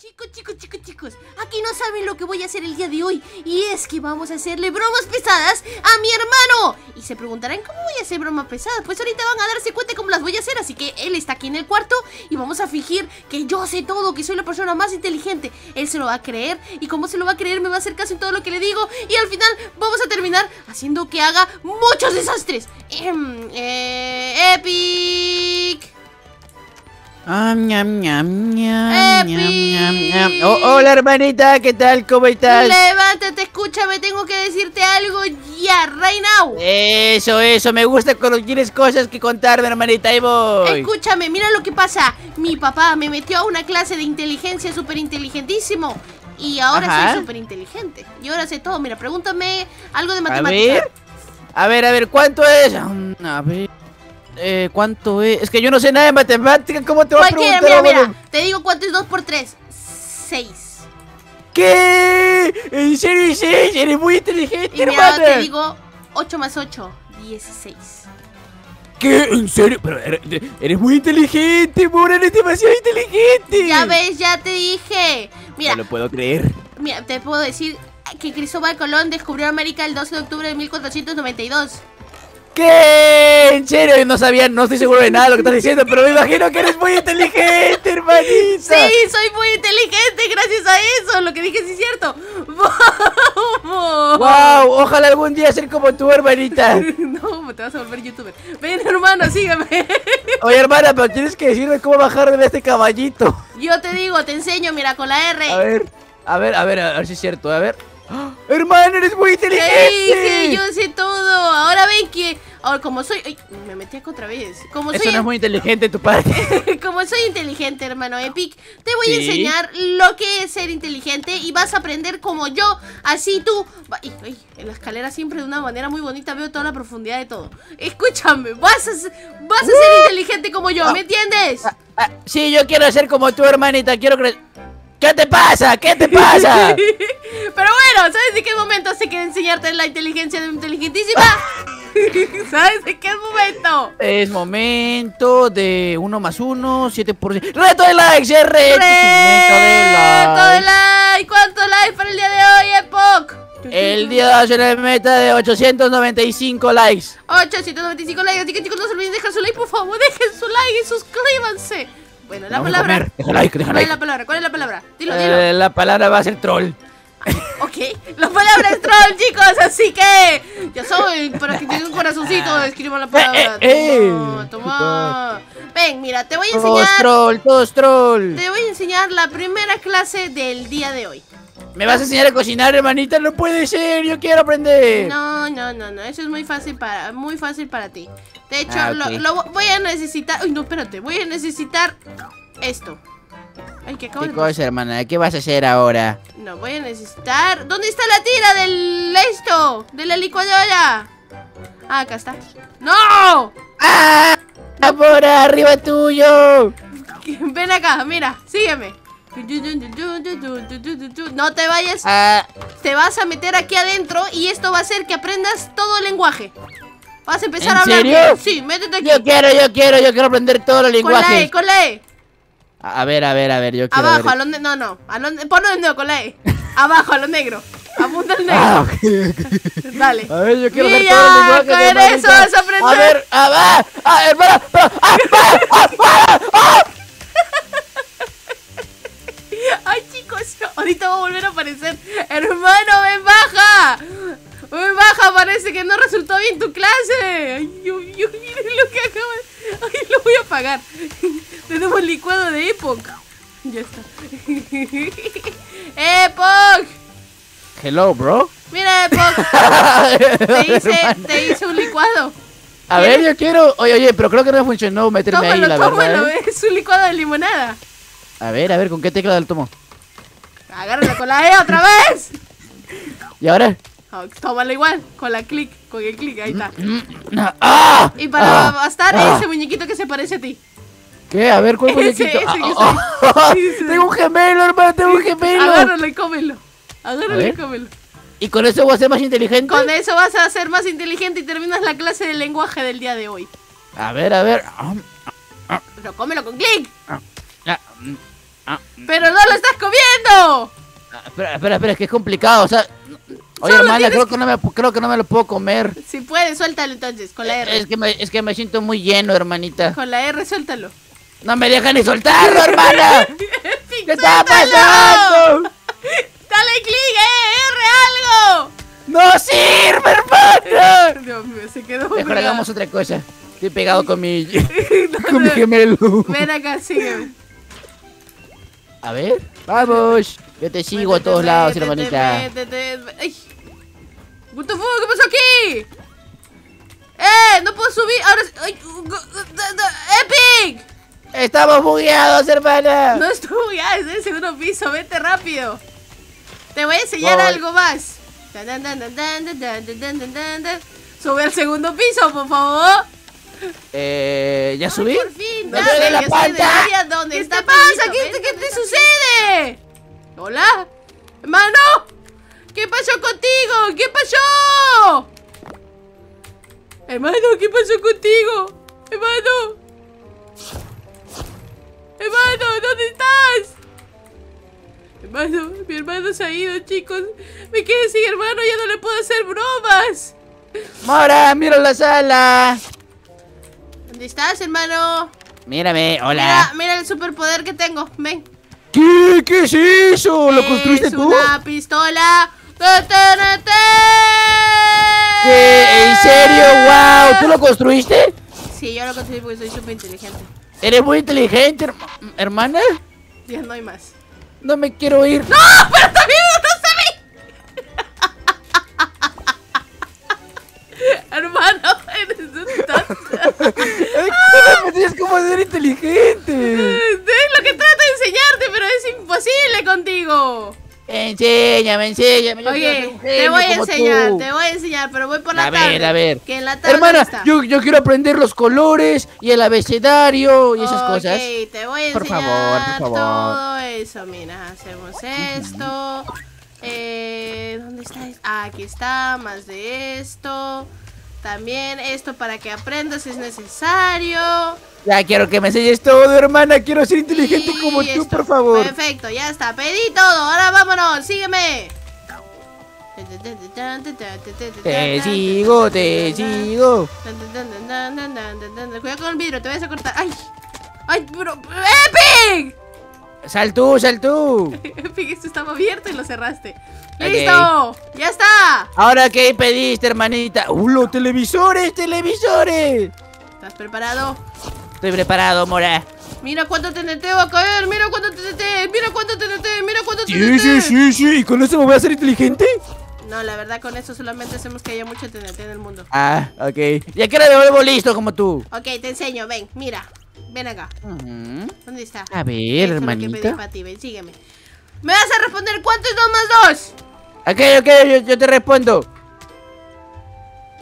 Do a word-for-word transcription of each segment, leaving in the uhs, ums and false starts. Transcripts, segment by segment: Chicos, chicos, chicos, chicos, aquí no saben lo que voy a hacer el día de hoy. Y es que vamos a hacerle bromas pesadas a mi hermano. Y se preguntarán, ¿cómo voy a hacer bromas pesadas? Pues ahorita van a darse cuenta cómo las voy a hacer. Así que él está aquí en el cuarto y vamos a fingir que yo sé todo, que soy la persona más inteligente. Él se lo va a creer, y como se lo va a creer, me va a hacer caso en todo lo que le digo. Y al final vamos a terminar haciendo que haga muchos desastres. eh, eh, ¡Epic! Ah, ñam, ñam, ñam, ñam, ñam. Oh, hola hermanita, ¿qué tal? ¿Cómo estás? Levántate, escúchame, tengo que decirte algo ya, right now. Eso, eso, me gusta cuando tienes cosas que contarme, hermanita, ahí voy. Escúchame, mira lo que pasa. Mi papá me metió a una clase de inteligencia súper inteligentísimo. Y ahora Ajá. soy súper inteligente. Y ahora sé todo, mira, pregúntame algo de matemáticas. A ver, a ver, a ver, ¿cuánto es? A ver... Eh, ¿cuánto es? Es que yo no sé nada de matemáticas, ¿cómo te voy a preguntar? Mira, mira, mira, te digo cuánto es dos por tres. seis. ¿Qué? ¿En serio? seis, eres muy inteligente, y hermana. Mira, te digo ocho más ocho, dieciséis. ¿Qué? ¿En serio? Pero eres, eres muy inteligente, Mora, eres demasiado inteligente. Ya ves, ya te dije. Mira, no lo puedo creer. Mira, te puedo decir que Cristóbal Colón descubrió América el doce de octubre de mil cuatrocientos noventa y dos. ¿Qué? En serio, no sabía, no estoy seguro de nada de lo que estás diciendo, pero me imagino que eres muy inteligente, hermanita. Sí, soy muy inteligente gracias a eso, lo que dije sí es cierto. ¡Wow! Ojalá algún día ser como tú, hermanita. No, te vas a volver youtuber. Ven, hermano, sígame. Oye, hermana, pero tienes que decirme cómo bajar de este caballito. Yo te digo, te enseño, mira, con la R. A ver, a ver, a ver, a ver si es cierto, a ver. ¡Oh, hermano, eres muy inteligente! Sí, sí, yo sé todo. Ahora ven que... Ahora, como soy... Ay, me metí acá otra vez. Como Eso soy... no es muy inteligente tu parte. Como soy inteligente, hermano Epic, te voy ¿Sí? a enseñar lo que es ser inteligente. Y vas a aprender como yo. Así tú... Ay, ay, en la escalera siempre de una manera muy bonita veo toda la profundidad de todo. Escúchame, vas a, vas a ser uh, inteligente como yo, uh, ¿me entiendes? Uh, uh, sí, yo quiero ser como tú, hermanita. Quiero creer... ¿Qué te pasa? ¿Qué te pasa? Pero bueno, ¿sabes de qué momento se quiere enseñarte la inteligencia de una inteligentísima? ¿Sabes de qué momento? Es momento de uno más uno, siete por ciento. ¡Reto de likes! ¡Reto de likes! ¡Reto de likes! ¿Cuántos likes para el día de hoy, Epoch? El día de hoy se le meta de ochocientos noventa y cinco likes. ochocientos noventa y cinco likes. Así que chicos, no se olviden dejar su like, por favor. Dejen su like y suscríbanse. Bueno, la palabra. Deja like, deja like. ¿Cuál es la palabra? ¿Cuál es la palabra? Dilo, dilo. Eh, la palabra va a ser troll. Ok, la palabra es troll, chicos. Así que ya saben, para que tengan un corazoncito, escriban la palabra. Toma, toma. Ven, mira, te voy a enseñar. Todos troll, todos troll. Te voy a enseñar la primera clase del día de hoy. ¿Me vas a enseñar a cocinar, hermanita? No puede ser, yo quiero aprender. No, no, no, no, eso es muy fácil para, muy fácil para ti. De hecho, ah, okay. lo, lo voy a necesitar. Uy, no, espérate, voy a necesitar esto. Ay, que acabo de... ¿Qué cosa, hermana? ¿Qué vas a hacer ahora? No, voy a necesitar... ¿Dónde está la tira del esto? De la licuadora. Ah, acá está. ¡No! ¡Ah! ¡Por arriba tuyo! Ven acá, mira, sígueme. No te vayas. ah. Te vas a meter aquí adentro y esto va a hacer que aprendas todo el lenguaje. Vas a empezar a hablar. ¿En serio? Sí, métete aquí. Yo quiero, yo quiero, yo quiero aprender todo el lenguaje. Con la E, con la E. A ver, a ver, a ver, yo quiero... Abajo, a lo negro, no, no, ponlo de nuevo con la E. Abajo, a lo negro. Apunta el negro. Ah, okay, okay. Dale. A ver, yo quiero ver todo el lenguaje. Mira, con eso vas a aprender. A ver, a ver, a ver, para, para, para, para, para. Ay, chicos, ahorita va a volver a aparecer. Hermano, ven baja. Ven baja, parece que no resultó bien tu clase. Ay, yo, yo, miren lo que acaba. Ay, lo voy a apagar. Tenemos licuado de Epoch. Ya está. Epoch. Hello, bro. Mira, Epoch. Te hice, te hice un licuado. A ver, yo quiero... Oye, oye, pero creo que no funcionó meterme tómalo, ahí, la tómalo, verdad. Tómalo, es un licuado de limonada. A ver, a ver, ¿con qué tecla del tomo? Agárrala con la E otra vez. ¿Y ahora? Oh, tómalo igual, con la clic, con el clic, ahí está. ¡Ah! Y para ¡Ah! bastar ¡Ah! ese muñequito que se parece a ti. ¿Qué? A ver, ¿cuál ese, muñequito? Ese ah, oh, oh. Tengo un gemelo, hermano, tengo un gemelo. Agárralo y cómelo. Agárralo y cómelo. ¿Y con eso vas a ser más inteligente? Con eso vas a ser más inteligente y terminas la clase de lenguaje del día de hoy. A ver, a ver. Pero cómelo con clic. Ah. Pero no lo estás comiendo. Espera, espera, espera, es que es complicado, o sea... Oye, solo hermana, creo que... que no me, creo que no me lo puedo comer. Si puedes, suéltalo entonces, con la R. Es que me, es que me siento muy lleno, hermanita. Con la R, suéltalo. ¡No me dejan ni soltarlo, hermana! Sí, ¿qué está pasando? ¡Dale clic, eh! ¡R algo! ¡No sirve, hermana! Dios mío, se quedó muy... Mejor hagamos otra cosa. Estoy pegado con mi... no, con no, mi gemelo. Ven acá, sígueme. A ver, vamos. Yo te sigo métete, a todos lados, métete, hermanita. Métete, métete. Ay. What the fuck, ¿qué pasó aquí? ¡Eh! ¡No puedo subir! ¡Ahora! Ay. ¡Epic! ¡Estamos bugueados, hermana! No estoy bugueada, estoy en el segundo piso. Vete rápido. Te voy a enseñar voy. algo más. Sube al segundo piso, por favor. Eh, ¿Ya Ay, subí? Por fin, dame, dame la pata. ¿Dónde ¿Qué está te pasa? ¿Qué, ¿Qué te sucede? ¿Hola? ¡Hermano! ¿Qué pasó contigo? ¿Qué pasó? Hermano, ¿qué pasó contigo? Hermano. Hermano, ¿dónde estás? Hermano, mi hermano se ha ido, chicos. Me quedé sin hermano, ya no le puedo hacer bromas. Mora, mira la sala. ¿Dónde estás, hermano? Mírame, hola. Mira, mira el superpoder que tengo, ven. ¿Qué? ¿Qué es eso? ¿Lo construiste es tú? Una pistola. ¿Qué? ¿En serio? ¡Wow! ¿Tú lo construiste? Sí, yo lo construí porque soy súper inteligente. ¿Eres muy inteligente, her hermana? Ya no hay más. No me quiero ir. ¡No! ¡Pero está vivo! ¡No se ve! Hermano, eres un tonto. Es como ser inteligente. Es lo que trato de enseñarte, pero es imposible contigo. Enséñame, enséñame. Yo Oye, te voy a enseñar, tú. te voy a enseñar, pero voy por la a tabla. A ver, a ver. Que en la tabla Hermana, está. Yo, yo quiero aprender los colores y el abecedario y esas okay, cosas. Ok, te voy a por enseñar favor, por favor. todo eso. Mira, hacemos esto. Eh, ¿Dónde está esto? Ah, aquí está, más de esto. También esto para que aprendas es necesario. Ya quiero que me enseñes todo, hermana. Quiero ser inteligente y como esto. tú, por favor. Perfecto, ya está. Pedí todo. Ahora vámonos. Sígueme. Te sigo, te sigo. Cuidado con el vidrio, te vas a cortar. ¡Ay! ¡Ay, pero! ¡Epic! ¡Sal tú, sal tú! Epic, esto estaba abierto y lo cerraste. Okay. ¡Listo! ¡Ya está! Ahora, ¿qué pediste, hermanita? ¡Uh, los televisores, televisores! ¿Estás preparado? Estoy preparado, mora. Mira cuánto T N T va a caer, mira cuánto T N T, mira cuánto T N T, mira cuánto T N T. Sí, sí, sí, sí, ¿y con eso me voy a hacer inteligente? No, la verdad, con eso solamente hacemos que haya mucho T N T en el mundo. Ah, ok. Ya que ahora me vuelvo listo como tú. Ok, te enseño, ven, mira, ven acá. Uh-huh. ¿Dónde está? A ver, eso hermanita. Es lo que pedí para ti, ven, sígueme. Me vas a responder cuánto es dos más dos. Ok, ok, yo, yo te respondo.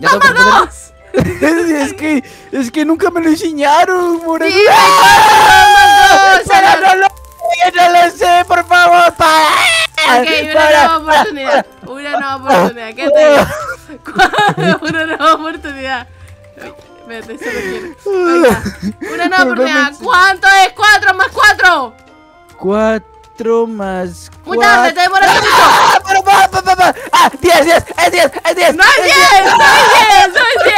¡Vámonos! es, que, es que nunca me lo enseñaron, mora. Sí, ¡ah! ¡Vámonos! ¡Para, no, lo, no lo sé, por favor! ¡Para! Ok, una para, nueva oportunidad. Para. Una nueva oportunidad. ¿Qué te digo? Una nueva oportunidad. Espérate, eso lo quiero. Una nueva oportunidad. ¿Cuánto es cuatro más cuatro? cuatro. Más Muy tarde, te demoras mucho. ¡Ah! ¡Pero pa, pa, pa, pa! ¡Ah! ¡diez, diez! ¡Es diez! ¡Es diez! ¡No es diez! ¡No es diez!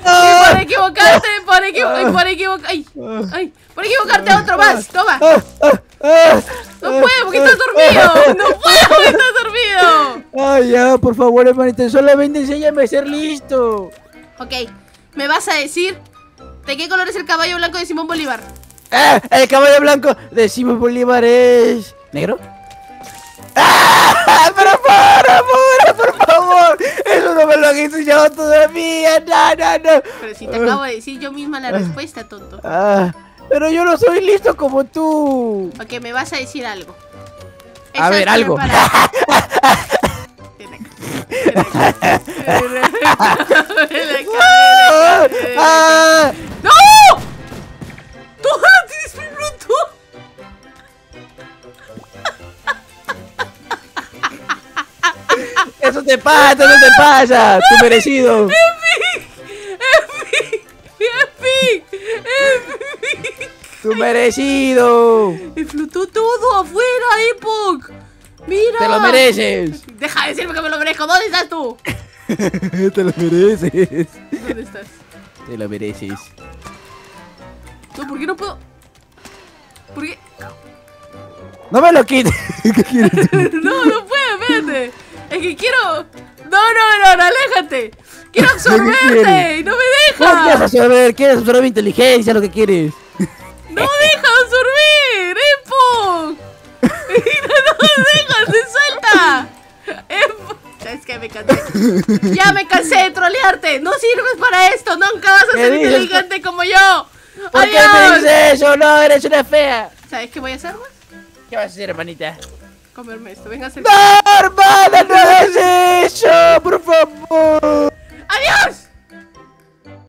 ¡No es diez! Y por equivocarte, por, equivo y por equivocarte. ¡Ay! ¡Ay! Por equivocarte a otro más. Toma. No puedo porque estás dormido. No puedo porque estás dormido. Ay, ya, por favor, hermanita. Solamente enséñame a ser listo. Ok, me vas a decir ¿de qué color es el caballo blanco de Simón Bolívar? ¡Ah! El caballo blanco de Simón Bolívar es... ¿negro? ¡Ah! ¡Pero por favor, por favor! Eso no me lo han enseñado todavía. ¡No, no, no! Pero si te acabo de decir yo misma la respuesta, tonto. Ah, pero yo no soy listo como tú. Ok, me vas a decir algo. Eso a ver, algo. ¡No! Eso te pasa, eso te pasa, tu merecido. ¡Epic! ¡Epic! ¡Epic! ¡Epic! ¡Tu merecido! ¡Explotó todo afuera, Epoch! ¡Mira! ¡Te lo mereces! Deja de decirme que me lo merezco. ¿Dónde estás tú? Te lo mereces. ¿Dónde estás? Te lo mereces. No, ¿por qué no puedo? ¿Por qué? ¡No me lo quites! ¿Qué quieres? No, no puedo, espérate. Es que quiero... No, no, no, no, aléjate. Quiero absorberte y no me dejas. No quieres absorber, quieres absorber mi inteligencia, lo que quieres. ¡No deja absorber, Epo! ¡No nos dejas, se suelta! Epo. Es que me cansé. Ya me cansé de trolearte. No sirves para esto, nunca vas a ser inteligente como yo. ¿Por qué me dices eso? No, eres una fea. ¿Sabes qué voy a hacer, güey? ¿Qué vas a hacer, hermanita? Comerme esto, venga a hacer... ¡No, hermana, no hagas eso! ¡Por favor! ¡Adiós!